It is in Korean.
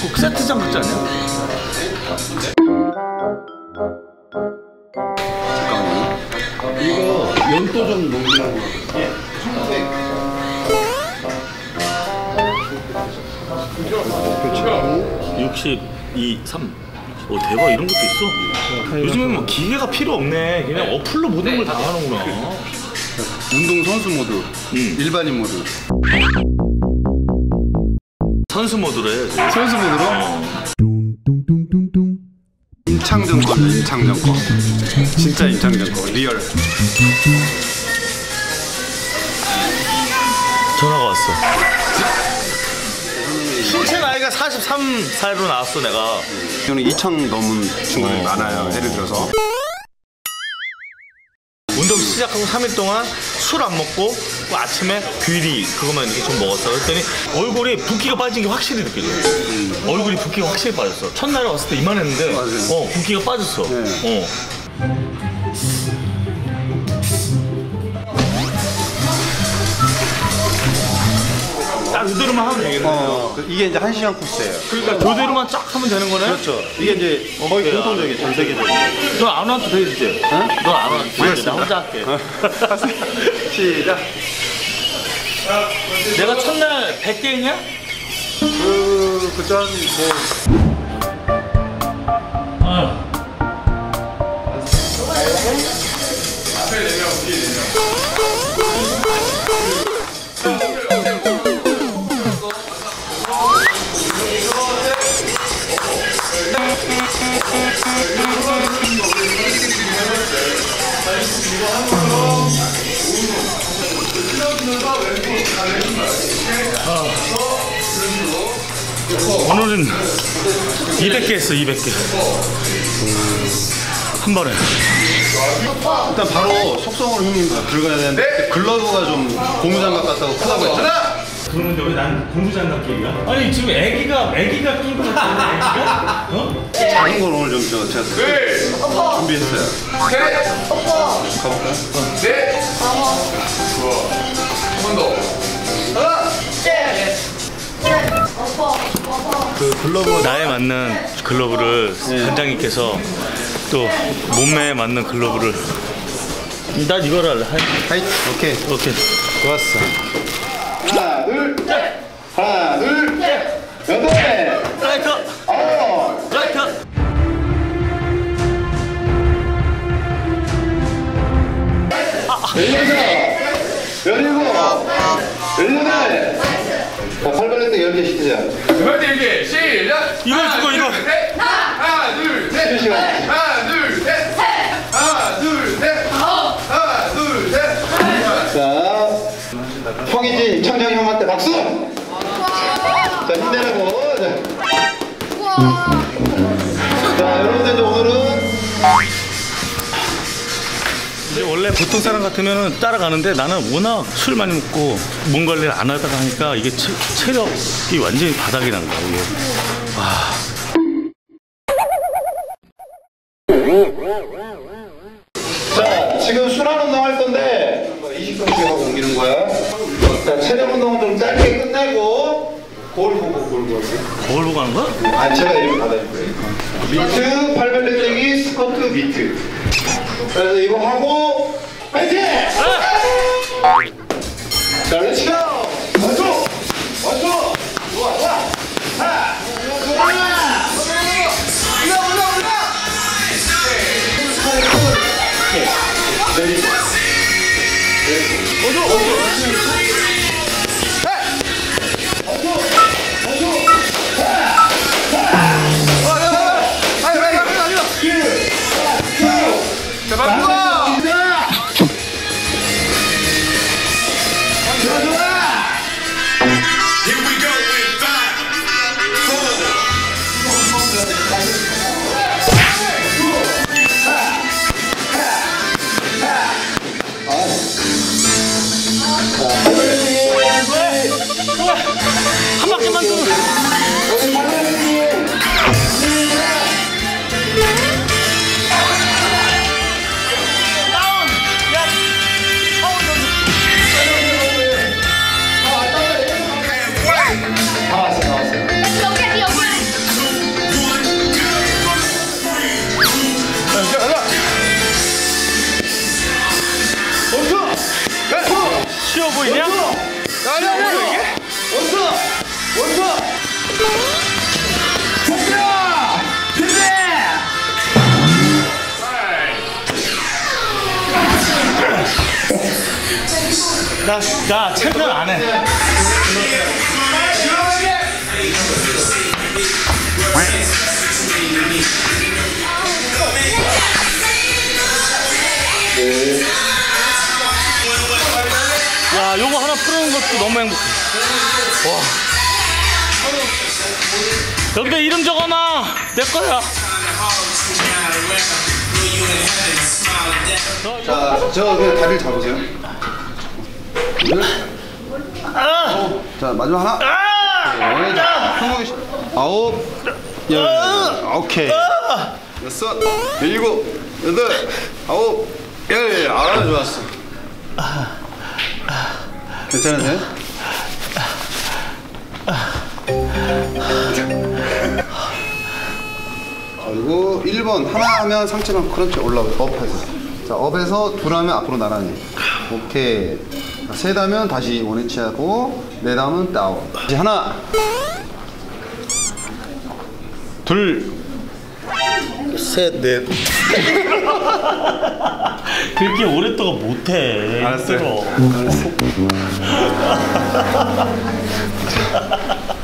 꼭 세트장 같지 않아요? 잠깐만요. 이거 연도전 농기라고 하거든요. 62, 3. 오, 대박, 이런 것도 있어? 요즘엔 뭐 기계가 필요 없네. 그냥 어플로 모든 걸 다 하는구나. 운동선수 모드, 일반인 모드. 선수 모드로 해야지. 선수 모드로? 임창정 거, 임창정 거. 진짜 임창정 거, 리얼. 전화가 왔어. 신체 나이가 43살로 나왔어, 내가. 저는 2000 넘은 친구들이 많아요, 예를 들어서. 운동 시작하고 3일 동안 술 안 먹고 아침에 귀리 그것만 이렇게 좀 먹었어. 그랬더니 얼굴이 붓기가 빠진 게 확실히 느껴져요. 얼굴이 붓기가 확실히 빠졌어. 첫날에 왔을 때 이만했는데 붓기가 빠졌어. 네. 딱 요대로만 하면 되겠네요. 이게 이제 1시간 코스예요. 그러니까 요대로만 쫙 하면 되는 거네? 그렇죠. 이게 이제 거의 공통적이에요, 전 세계적으로. 너 안 와도 되지? 응? 너 안 와도 되지? 나 혼자 할게. 시작. 내가 첫날 100개 했냐? 그전 뭐... 앞에 4명, 뒤에 4명. 오늘은 200개 했어, 200개. 한 번에. 일단 바로 속성으로 힘이 들어가야 되는데 글러브가 좀 고무장갑 같다고 크다고 했잖아. 그런데 왜 난 고무장갑 끼기야? 아니 지금 애기가 끼고 있는 애기가? 어? 작은 걸 오늘 좀 제가 준비했어요. 가볼까요? 네. 좋아. 한 번 더. 하나. 그 글러브 나에 맞는 글러브를 단장님께서 또 몸매에 맞는 글러브를. 난 이걸 할래. 하이. 오케이. 오케이. 좋았어. 하나 둘 셋. 하나 둘 셋. 여덟. 라이트. 어. 라이트. 열여섯. 열일곱. 열여덟. 활발했던 10개 시키자. 활발했던 10개 시작! 이걸 주고 이거! 하나 둘 셋! 하나 둘 셋! 하나 둘 셋! 하나 둘 셋! 자, 형이지 창정이 형한테 박수! 자, 힘내라고. 자, 여러분들 오늘은 이제 원래 보통 사람 같으면 따라가는데 나는 워낙 술 많이 먹고 몸 관리를 안 하다가 하니까 이게 체력이 완전히 바닥이 난 거야, 이게. 자, 지금 순환 운동 할 건데 20분씩 하고 옮기는 거야. 자, 체력 운동은 좀 짧게 끝내고 거울 보고 거울 보고 하는 거야? 아니, 제가 이름 받아줄게요. 미트, 팔벌레떼기, 스쿼트, 미트. 그래서 이거 하고 파이팅! 자, 렛츠고! 완주! 완주! 좋아, 좋아! 하나! 올라! 올라! 내리고 내리고 완주! 완주! 완주! 하나! 자, 좋아! 나 챔피언 안 해. 야, 요거 하나 풀어놓은 것도 너무 행복해. 와. 여기다 이름 적어놔. 내 거야. 자, 저 그 다리를 잡으세요. 자, 마지막 하나. 성공이 아홉, 열, 오케이. 여섯, 일곱, 여덟, 아홉, 열. 아, 좋았어. 괜찮으세요? 그리고 1번 하나 하면 상체만 크런치 올라오고 업해서, 자 업에서 둘 하면 앞으로 나란히. 오케이. 자, 셋 하면 다시 원위치 하고, 넷 하면 다운. 다시 하나, 둘, 셋, 넷. 그렇게 오랫동안 못해. 알았어요. 알았어요.